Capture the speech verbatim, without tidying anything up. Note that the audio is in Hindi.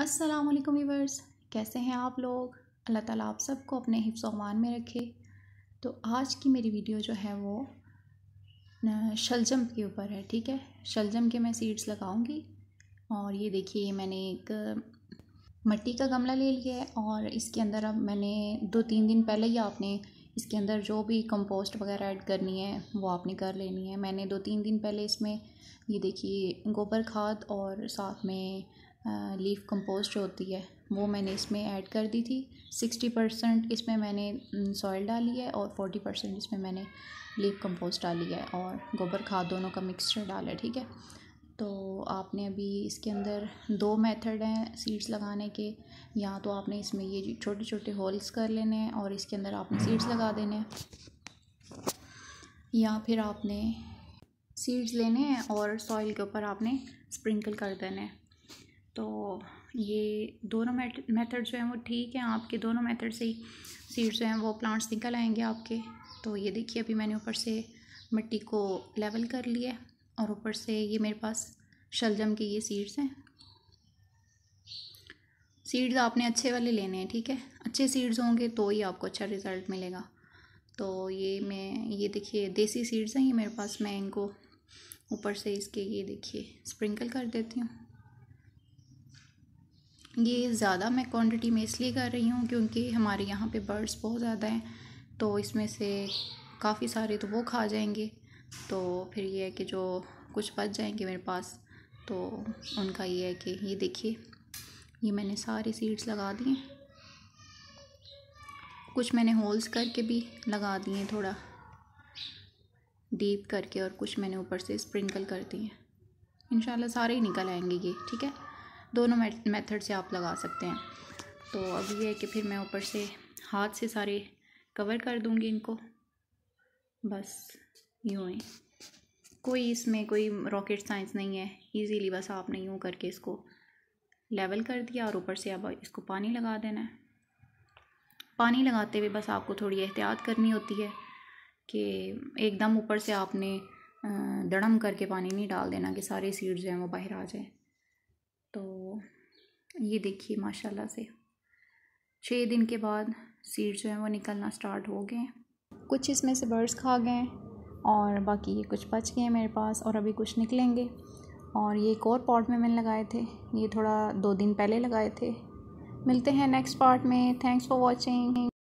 अस्सलाम वालेकुम व्यूअर्स, कैसे हैं आप लोग। अल्लाह ताला आप सबको अपने हिफ्ज़ व अमान में रखे। तो आज की मेरी वीडियो जो है वो शलजम के ऊपर है, ठीक है। शलजम के मैं सीड्स लगाऊंगी और ये देखिए मैंने एक मिट्टी का गमला ले लिया है और इसके अंदर अब मैंने दो तीन दिन पहले ही आपने इसके अंदर जो भी कंपोस्ट वगैरह ऐड करनी है वो आपने कर लेनी है। मैंने दो तीन दिन पहले इसमें ये देखिए गोबर खाद और साथ में लीफ कंपोस्ट होती है वो मैंने इसमें ऐड कर दी थी। सिक्सटी परसेंट इसमें मैंने सॉइल डाली है और फोर्टी परसेंट इसमें मैंने लीफ कंपोस्ट डाली है और गोबर खाद दोनों का मिक्सचर डाला है, ठीक है। तो आपने अभी इसके अंदर दो मेथड हैं सीड्स लगाने के। या तो आपने इसमें ये छोटे छोटे होल्स कर लेने हैं और इसके अंदर आपने सीड्स लगा देने हैं, या फिर आपने सीड्स लेने हैं और सॉइल के ऊपर आपने स्प्रिंकल कर देने हैं। तो ये दोनों मेथड जो हैं वो ठीक हैं। आपके दोनों मेथड से ही सीड्स जो हैं वो प्लांट्स निकल आएंगे आपके। तो ये देखिए अभी मैंने ऊपर से मिट्टी को लेवल कर लिया और ऊपर से ये मेरे पास शलजम के ये सीड्स हैं। सीड्स आपने अच्छे वाले लेने हैं, ठीक है। अच्छे सीड्स होंगे तो ही आपको अच्छा रिज़ल्ट मिलेगा। तो ये मैं ये देखिए देसी सीड्स हैं ये मेरे पास। मैं इनको ऊपर से इसके ये देखिए स्प्रिंकल कर देती हूँ। ये ज़्यादा मैं क्वांटिटी में इसलिए कर रही हूँ क्योंकि हमारे यहाँ पे बर्ड्स बहुत ज़्यादा हैं, तो इसमें से काफ़ी सारे तो वो खा जाएंगे। तो फिर ये है कि जो कुछ बच जाएंगे मेरे पास तो उनका ये है कि ये देखिए ये मैंने सारे सीड्स लगा दिए। कुछ मैंने होल्स करके भी लगा दिए, थोड़ा डीप करके, और कुछ मैंने ऊपर से स्प्रिंकल कर दिए। इंशाल्लाह सारे ही निकल आएंगे ये, ठीक है। दोनों मेथड से आप लगा सकते हैं। तो अब ये है कि फिर मैं ऊपर से हाथ से सारे कवर कर दूंगी इनको, बस यूँ ही। कोई इसमें कोई रॉकेट साइंस नहीं है, इजीली बस आपने यूँ करके इसको लेवल कर दिया और ऊपर से अब इसको पानी लगा देना है। पानी लगाते हुए बस आपको थोड़ी एहतियात करनी होती है कि एकदम ऊपर से आपने दड़म करके पानी नहीं डाल देना कि सारे सीड्स जो हैं वो बाहर आ जाएँ। तो ये देखिए माशाल्लाह से छः दिन के बाद सीड्स जो हैं वो निकलना स्टार्ट हो गए हैं। कुछ इसमें से बर्ड्स खा गए हैं और बाकी ये कुछ बच गए हैं मेरे पास और अभी कुछ निकलेंगे। और ये एक और पॉट में मैंने लगाए थे, ये थोड़ा दो दिन पहले लगाए थे। मिलते हैं नेक्स्ट पार्ट में। Thanks for watching.